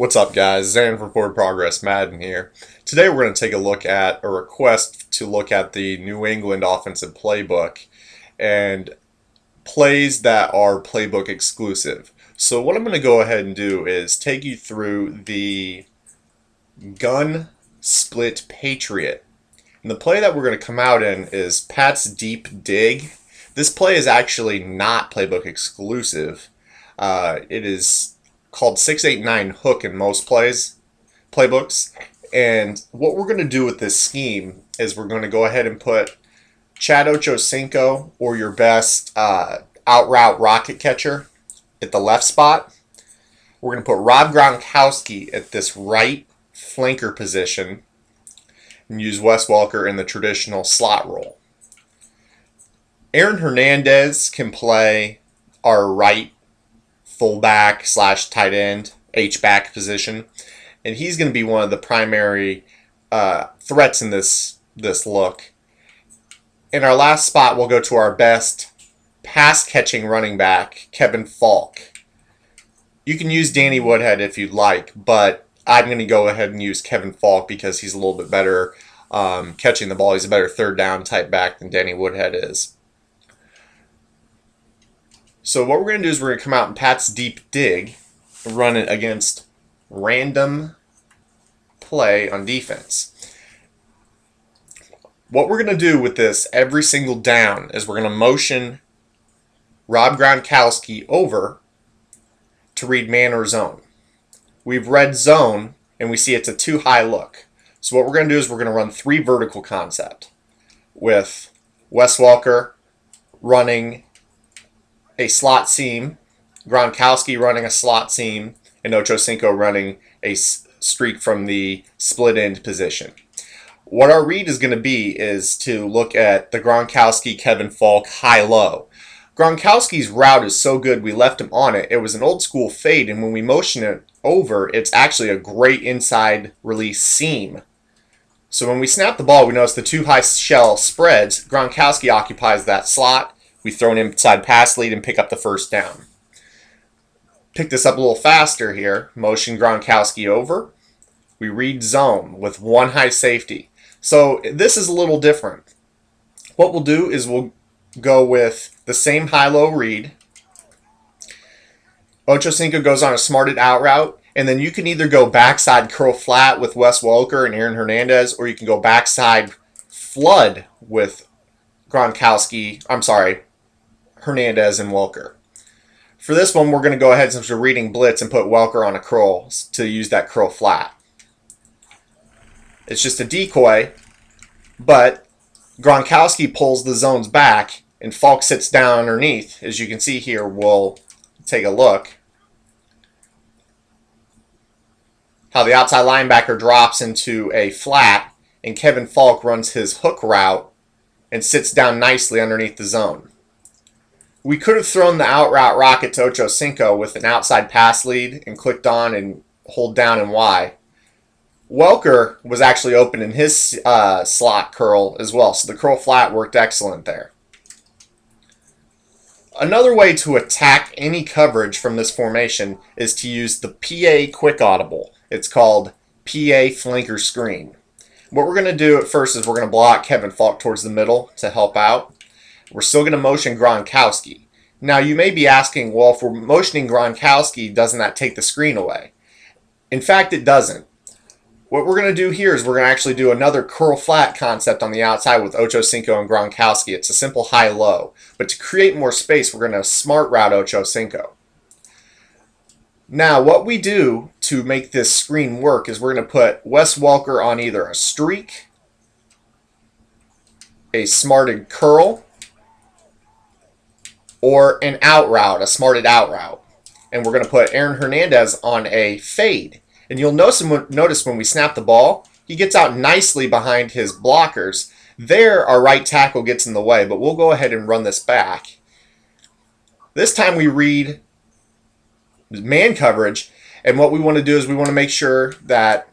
What's up, guys? Zan from Forward Progress Madden here. Today we're going to take a look at a request to look at the New England offensive playbook and plays that are playbook exclusive. So what I'm going to go ahead and do is take you through the Gun Split Patriot. And the play that we're going to come out in is Pat's Deep Dig. This play is actually not playbook exclusive. It is called 6-8-9 hook in most playbooks. And what we're going to do with this scheme is we're going to go ahead and put Chad Ochocinco, or your best out route rocket catcher, at the left spot. We're going to put Rob Gronkowski at this right flanker position and use Wes Welker in the traditional slot role. Aaron Hernandez can play our right fullback slash tight end, H-back position. And he's going to be one of the primary threats in this look. In our last spot, we'll go to our best pass-catching running back, Kevin Faulk. You can use Danny Woodhead if you'd like, but I'm going to go ahead and use Kevin Faulk because he's a little bit better catching the ball. He's a better third-down type back than Danny Woodhead is. So what we're going to do is we're going to come out in Pat's Deep Dig, run it against random play on defense. What we're going to do with this every single down is we're going to motion Rob Gronkowski over to read man or zone. We've read zone, and we see it's a too high look. So what we're going to do is we're going to run three vertical concept with Wes Welker running a slot seam, Gronkowski running a slot seam, and Ochocinco running a streak from the split end position. What our read is going to be is to look at the Gronkowski Kevin Faulk high-low. Gronkowski's route is so good we left him on it. It was an old school fade, and when we motion it over, it's actually a great inside release seam. So when we snap the ball, we notice the two high shell spreads. Gronkowski occupies that slot. We throw an inside pass lead and pick up the first down. Pick this up a little faster here. Motion Gronkowski over. We read zone with one high safety. So this is a little different. What we'll do is we'll go with the same high-low read. Ochocinco goes on a smarted out route. And then you can either go backside curl flat with Wes Welker and Aaron Hernandez, or you can go backside flood with Hernandez and Welker. For this one, we're going to go ahead, since we're reading blitz, and put Welker on a curl to use that curl flat. It's just a decoy, but Gronkowski pulls the zones back and Falk sits down underneath. As you can see here, we'll take a look how the outside linebacker drops into a flat and Kevin Faulk runs his hook route and sits down nicely underneath the zone. We could have thrown the out route rocket to Ochocinco with an outside pass lead and clicked on and hold down and Y. Welker was actually open in his slot curl as well, so the curl flat worked excellent there. Another way to attack any coverage from this formation is to use the PA quick audible. It's called PA flanker screen. What we're going to do at first is we're going to block Kevin Faulk towards the middle to help out. We're still going to motion Gronkowski. Now you may be asking, well, if we're motioning Gronkowski, doesn't that take the screen away? In fact, it doesn't. What we're going to do here is we're going to actually do another curl flat concept on the outside with Ochocinco and Gronkowski. It's a simple high-low. But to create more space, we're going to smart route Ochocinco. Now what we do to make this screen work is we're going to put Wes Welker on either a streak, a smarted curl, or an out route, a smarted out route. And we're going to put Aaron Hernandez on a fade. And you'll notice when we snap the ball, he gets out nicely behind his blockers. There, our right tackle gets in the way, but we'll go ahead and run this back. This time we read man coverage, and what we want to do is we want to make sure that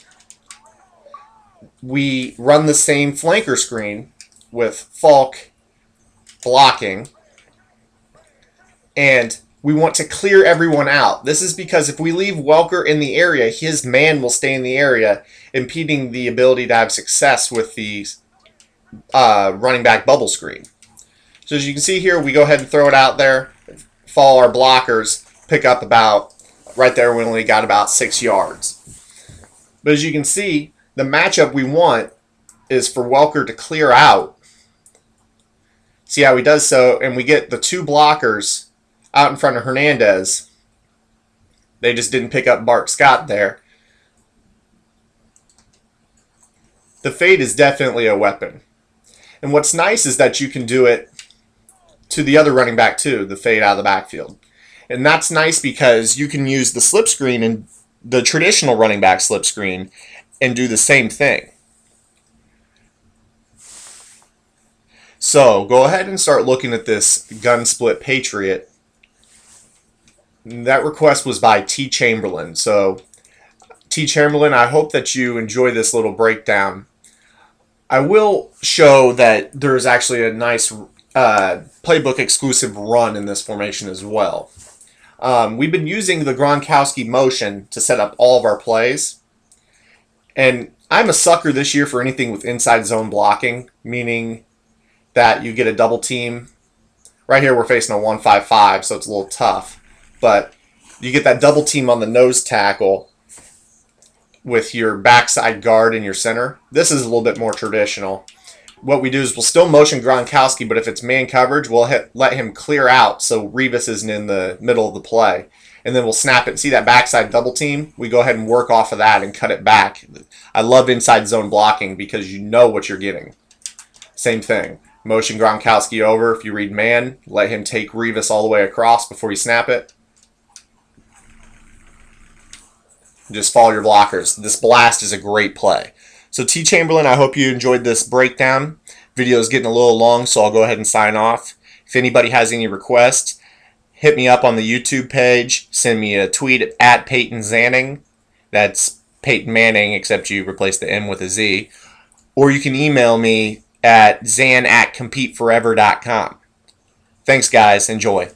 we run the same flanker screen with Faulk blocking and we want to clear everyone out. This is because if we leave Welker in the area, his man will stay in the area, impeding the ability to have success with the running back bubble screen. So as you can see here, we go ahead and throw it out there, follow our blockers, pick up about, right there we only got about 6 yards. But as you can see, the matchup we want is for Welker to clear out. See how he does so, and we get the two blockers out in front of Hernandez. They just didn't pick up Bart Scott there. The fade is definitely a weapon. And what's nice is that you can do it to the other running back too, the fade out of the backfield. And that's nice because you can use the slip screen and the traditional running back slip screen and do the same thing. So go ahead and start looking at this Gun Split Patriot. That request was by T. Chamberlain. So T. Chamberlain, I hope that you enjoy this little breakdown. I will show that there's actually a nice playbook exclusive run in this formation as well. We've been using the Gronkowski motion to set up all of our plays. And I'm a sucker this year for anything with inside zone blocking, meaning that you get a double team. Right here we're facing a 1-5-5, so it's a little tough. But you get that double team on the nose tackle with your backside guard and your center. This is a little bit more traditional. What we do is we'll still motion Gronkowski, but if it's man coverage, we'll let him clear out so Revis isn't in the middle of the play. And then we'll snap it. See that backside double team? We go ahead and work off of that and cut it back. I love inside zone blocking because you know what you're getting. Same thing. Motion Gronkowski over. If you read man, let him take Revis all the way across before you snap it. Just follow your blockers. This blast is a great play. So T. Chamberlain, I hope you enjoyed this breakdown. Video is getting a little long, so I'll go ahead and sign off. If anybody has any requests, hit me up on the YouTube page. Send me a tweet at Peyton Zanning. That's Peyton Manning, except you replace the M with a Z. Or you can email me at zan@competeforever.com. Thanks, guys. Enjoy.